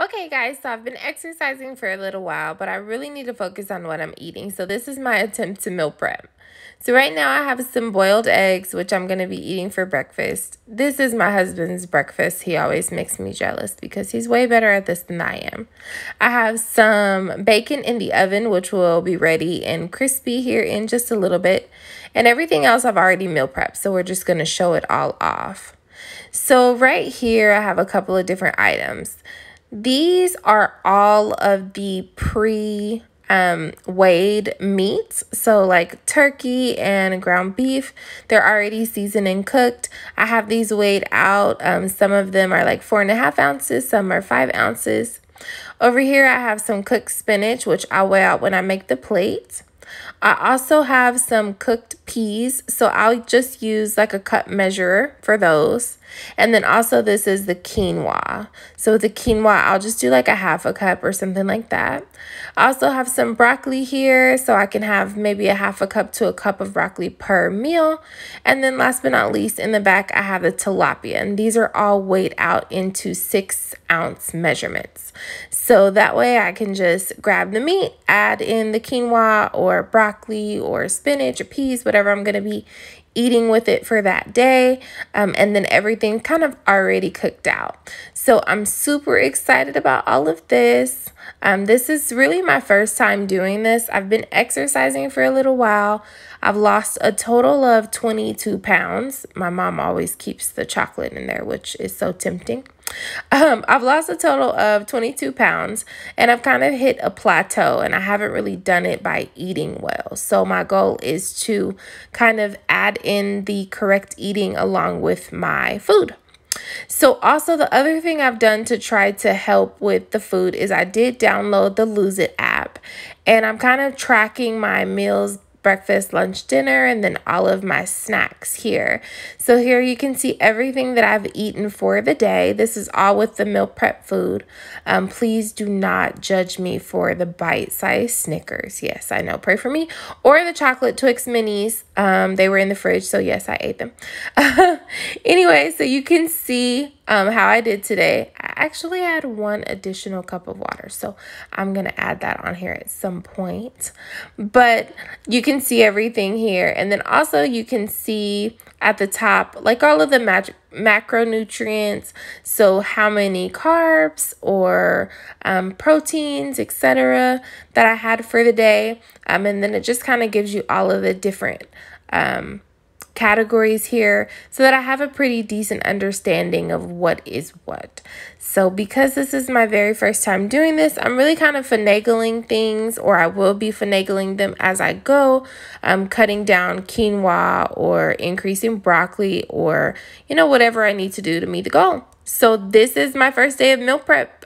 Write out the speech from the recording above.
Okay guys, so I've been exercising for a little while, but I really need to focus on what I'm eating. So this is my attempt to meal prep. So right now I have some boiled eggs, which I'm going to be eating for breakfast. This is my husband's breakfast. He always makes me jealous because he's way better at this than I am. I have some bacon in the oven, which will be ready and crispy here in just a little bit. And everything else I've already meal prepped, so we're just going to show it all off. So right here I have a couple of different items. These are all of the pre-weighed meats, so like turkey and ground beef. They're already seasoned and cooked. I have these weighed out. Some of them are like 4.5 ounces, some are 5 ounces. Over here I have some cooked spinach, which I'll weigh out when I make the plate. I also have some cooked peas, so I'll just use like a cup measure for those. And then also this is the quinoa. So with the quinoa, I'll just do like a half a cup or something like that. I also have some broccoli here, so I can have maybe a half a cup to a cup of broccoli per meal. And then last but not least, in the back, I have the tilapia. And these are all weighed out into 6-ounce measurements. So that way I can just grab the meat, add in the quinoa or broccoli or spinach or peas, whatever I'm going to be eating with it for that day, and then everything kind of already cooked out. So I'm super excited about all of this. This is really my first time doing this. I've been exercising for a little while. I've lost a total of 22 pounds. My mom always keeps the chocolate in there, which is so tempting. I've lost a total of 22 pounds and I've kind of hit a plateau and I haven't really done it by eating well. So my goal is to kind of add in the correct eating along with my food. So also the other thing I've done to try to help with the food is I did download the Lose It app and I'm kind of tracking my meals, breakfast, lunch, dinner, and then all of my snacks here. So here you can see everything that I've eaten for the day. This is all with the meal prep food. Please do not judge me for the bite-sized Snickers. Yes, I know. Pray for me. Or the chocolate Twix minis. They were in the fridge, so yes, I ate them. Anyway, so you can see how I did today. I actually had one additional cup of water, so I'm gonna add that on here at some point. But you can see everything here, and then also you can see at the top like all of the macronutrients, so how many carbs or proteins, etc., that I had for the day, and then it just kind of gives you all of the different categories here so that I have a pretty decent understanding of what is what. So because this is my very first time doing this, I'm really kind of finagling things, or I will be finagling them as I go. I'm cutting down quinoa or increasing broccoli or, you know, whatever I need to do to meet the goal. So this is my first day of meal prep.